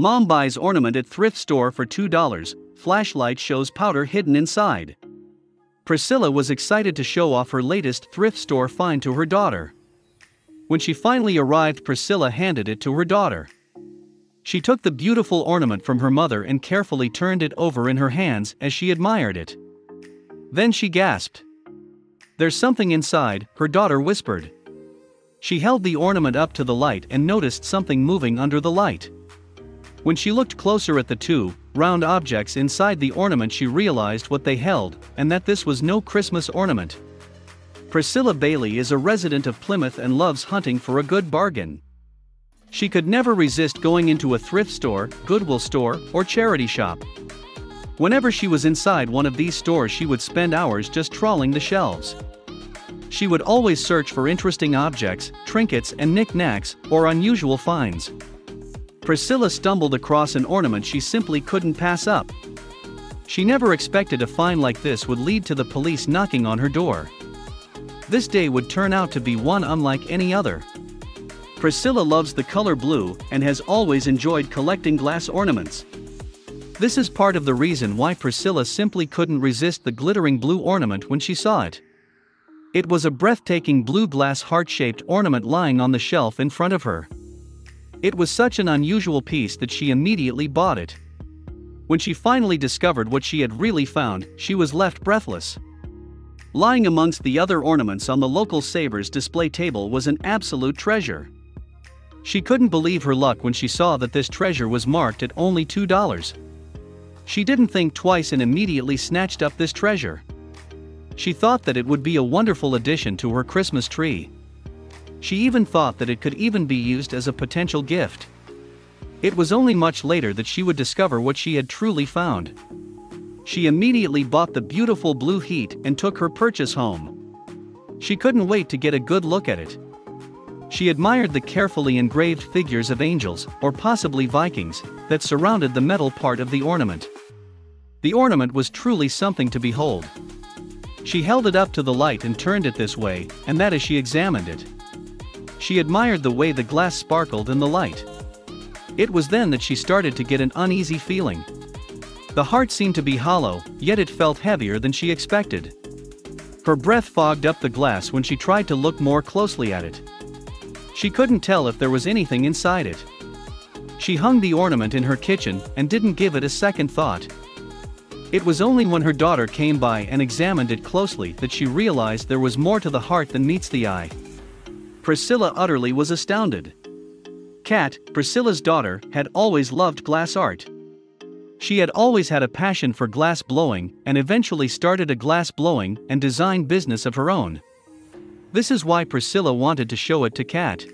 Mom buys ornament at thrift store for $2, flashlight shows powder hidden inside. Priscilla was excited to show off her latest thrift store find to her daughter. When she finally arrived, Priscilla handed it to her daughter. She took the beautiful ornament from her mother and carefully turned it over in her hands as she admired it. Then she gasped. "There's something inside," her daughter whispered. She held the ornament up to the light and noticed something moving under the light. When she looked closer at the two round objects inside the ornament, she realized what they held, and that this was no Christmas ornament. Priscilla Bailey is a resident of Plymouth and loves hunting for a good bargain. She could never resist going into a thrift store, Goodwill store, or charity shop. Whenever she was inside one of these stores, she would spend hours just trawling the shelves. She would always search for interesting objects, trinkets and knickknacks, or unusual finds. Priscilla stumbled across an ornament she simply couldn't pass up. She never expected a find like this would lead to the police knocking on her door. This day would turn out to be one unlike any other. Priscilla loves the color blue and has always enjoyed collecting glass ornaments. This is part of the reason why Priscilla simply couldn't resist the glittering blue ornament when she saw it. It was a breathtaking blue glass heart-shaped ornament lying on the shelf in front of her. It was such an unusual piece that she immediately bought it. When she finally discovered what she had really found, she was left breathless. Lying amongst the other ornaments on the local Savers display table was an absolute treasure. She couldn't believe her luck when she saw that this treasure was marked at only $2. She didn't think twice and immediately snatched up this treasure. She thought that it would be a wonderful addition to her Christmas tree. She even thought that it could even be used as a potential gift. It was only much later that she would discover what she had truly found. She immediately bought the beautiful blue heart and took her purchase home. She couldn't wait to get a good look at it. She admired the carefully engraved figures of angels, or possibly Vikings, that surrounded the metal part of the ornament. The ornament was truly something to behold. She held it up to the light and turned it this way and that as she examined it. She admired the way the glass sparkled in the light. It was then that she started to get an uneasy feeling. The heart seemed to be hollow, yet it felt heavier than she expected. Her breath fogged up the glass when she tried to look more closely at it. She couldn't tell if there was anything inside it. She hung the ornament in her kitchen and didn't give it a second thought. It was only when her daughter came by and examined it closely that she realized there was more to the heart than meets the eye. Priscilla utterly was astounded. Kat, Priscilla's daughter, had always loved glass art. She had always had a passion for glass blowing and eventually started a glass blowing and design business of her own. This is why Priscilla wanted to show it to Kat.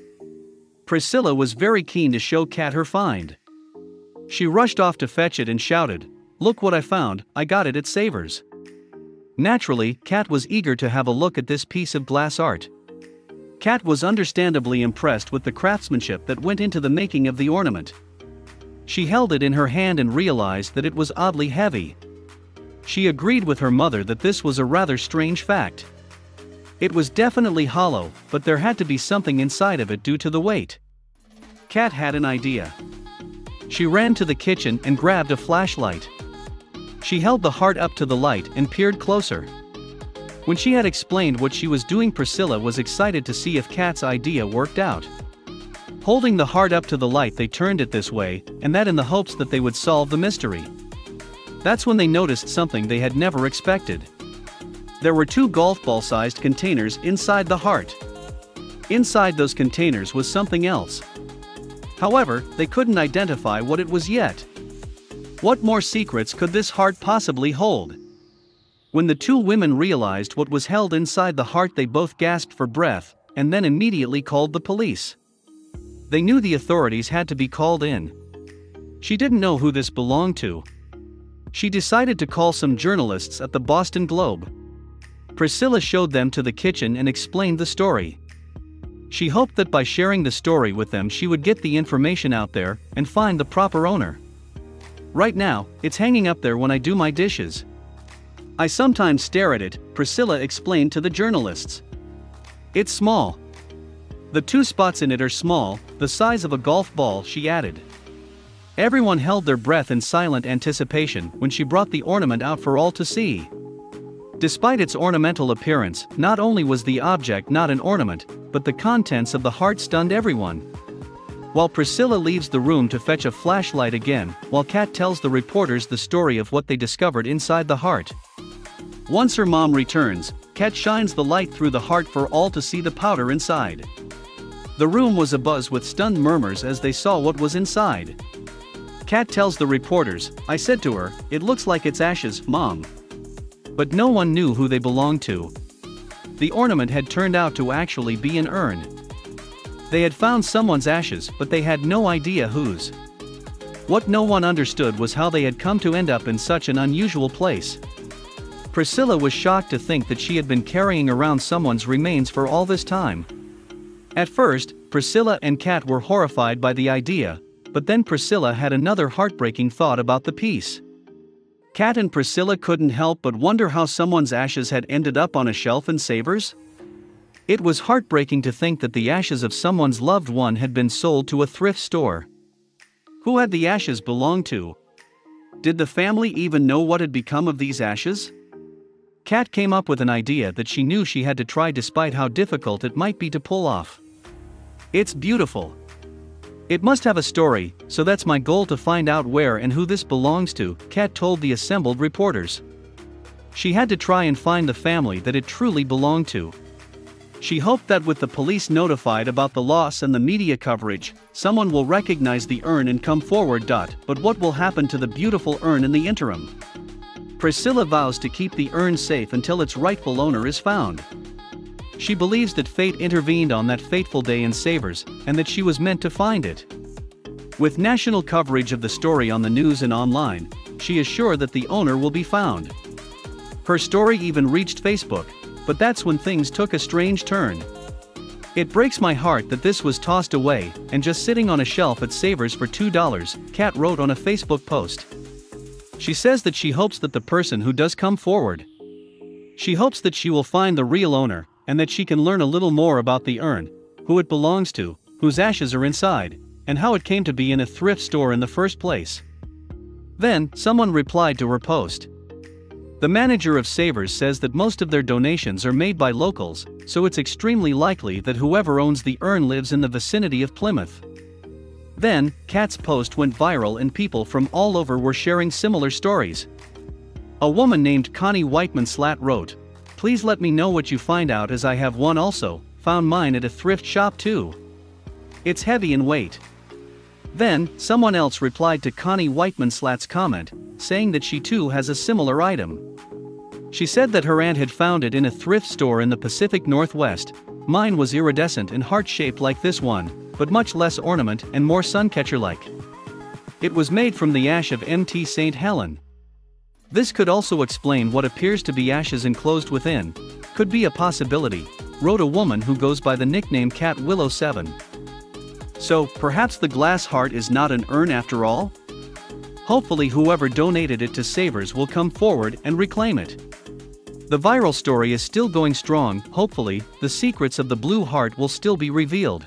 Priscilla was very keen to show Kat her find. She rushed off to fetch it and shouted, "Look what I found, I got it at Savers." Naturally, Kat was eager to have a look at this piece of glass art. Kat was understandably impressed with the craftsmanship that went into the making of the ornament. She held it in her hand and realized that it was oddly heavy. She agreed with her mother that this was a rather strange fact. It was definitely hollow, but there had to be something inside of it due to the weight. Kat had an idea. She ran to the kitchen and grabbed a flashlight. She held the heart up to the light and peered closer. When she had explained what she was doing, Priscilla was excited to see if Kat's idea worked out. Holding the heart up to the light, they turned it this way and that in the hopes that they would solve the mystery. That's when they noticed something they had never expected. There were two golf ball-sized containers inside the heart. Inside those containers was something else. However, they couldn't identify what it was yet. What more secrets could this heart possibly hold? When the two women realized what was held inside the heart, they both gasped for breath and then immediately called the police. They knew the authorities had to be called in. She didn't know who this belonged to. She decided to call some journalists at the Boston Globe. Priscilla showed them to the kitchen and explained the story. She hoped that by sharing the story with them, she would get the information out there and find the proper owner. "Right now, it's hanging up there when I do my dishes. I sometimes stare at it," Priscilla explained to the journalists. "It's small. The two spots in it are small, the size of a golf ball," she added. Everyone held their breath in silent anticipation when she brought the ornament out for all to see. Despite its ornamental appearance, not only was the object not an ornament, but the contents of the heart stunned everyone. While Priscilla leaves the room to fetch a flashlight again, while Kat tells the reporters the story of what they discovered inside the heart. Once her mom returns, Kat shines the light through the heart for all to see the powder inside. The room was abuzz with stunned murmurs as they saw what was inside. Kat tells the reporters, "I said to her, it looks like it's ashes, Mom." But no one knew who they belonged to. The ornament had turned out to actually be an urn. They had found someone's ashes, but they had no idea whose. What no one understood was how they had come to end up in such an unusual place. Priscilla was shocked to think that she had been carrying around someone's remains for all this time. At first, Priscilla and Kat were horrified by the idea, but then Priscilla had another heartbreaking thought about the piece. Kat and Priscilla couldn't help but wonder how someone's ashes had ended up on a shelf in Savers. It was heartbreaking to think that the ashes of someone's loved one had been sold to a thrift store. Who had the ashes belonged to? Did the family even know what had become of these ashes? Kat came up with an idea that she knew she had to try despite how difficult it might be to pull off. "It's beautiful. It must have a story, so that's my goal, to find out where and who this belongs to," Kat told the assembled reporters. She had to try and find the family that it truly belonged to. She hoped that with the police notified about the loss and the media coverage, someone will recognize the urn and come forward. But what will happen to the beautiful urn in the interim? Priscilla vows to keep the urn safe until its rightful owner is found. She believes that fate intervened on that fateful day in Savers, and that she was meant to find it. With national coverage of the story on the news and online, she is sure that the owner will be found. Her story even reached Facebook, but that's when things took a strange turn. "It breaks my heart that this was tossed away and just sitting on a shelf at Savers for $2, Kat wrote on a Facebook post. She says that she hopes that the person who does come forward. She hopes that she will find the real owner, and that she can learn a little more about the urn, who it belongs to, whose ashes are inside, and how it came to be in a thrift store in the first place." Then, someone replied to her post. The manager of Savers says that most of their donations are made by locals, so it's extremely likely that whoever owns the urn lives in the vicinity of Plymouth. Then, Kat's post went viral and people from all over were sharing similar stories. A woman named Connie Whiteman Slat wrote, "Please let me know what you find out, as I have one also, found mine at a thrift shop too. It's heavy in weight." Then, someone else replied to Connie Whiteman Slat's comment, saying that she too has a similar item. She said that her aunt had found it in a thrift store in the Pacific Northwest. "Mine was iridescent and heart-shaped like this one, but much less ornament and more suncatcher-like. It was made from the ash of Mt. St. Helens. This could also explain what appears to be ashes enclosed within. Could be a possibility," wrote a woman who goes by the nickname Kat Willow 7. So, perhaps the glass heart is not an urn after all? Hopefully whoever donated it to Savers will come forward and reclaim it. The viral story is still going strong. Hopefully, the secrets of the blue heart will still be revealed.